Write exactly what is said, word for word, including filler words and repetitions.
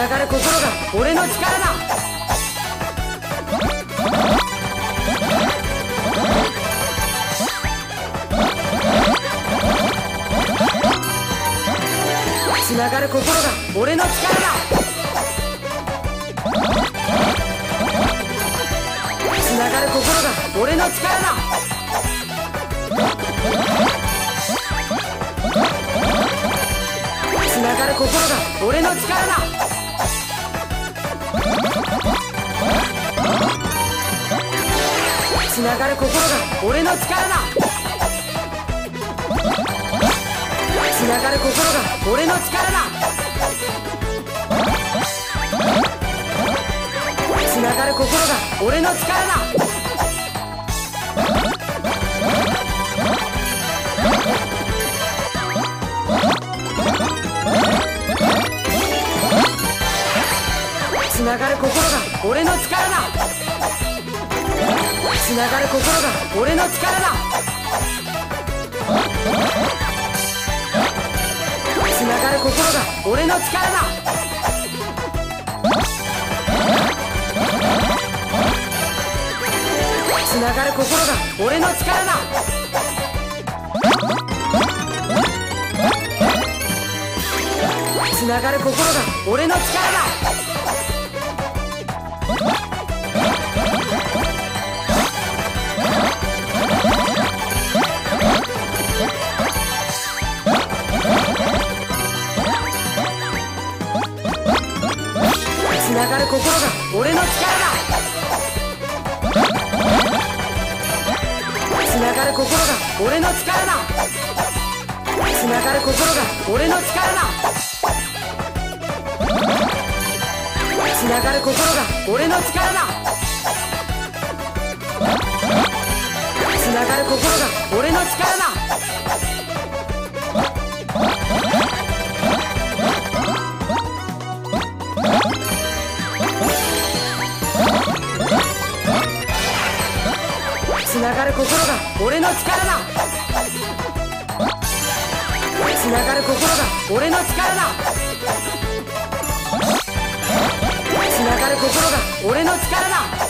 流れ心が俺の力だ。つながる心が俺の力だ。つながる心が俺の力だ。つながる心が俺の力だ。つながる心が俺の力だ。つながる心が俺の力だ。つながる心が俺の力だ。つながる心が俺の力だ。つながる心が俺の力だ。つながる心が俺の力だ。つながる心が俺の力だ。つながる心が俺の力だ。つながる心が俺の力だ。つながる心が俺の力だ。つながる心が俺の力だ。つながる心が俺の力だ。つながる心が俺の力だ。つながる心が俺の力だ。つながる心が俺の力だ。つながる心が俺の力だ。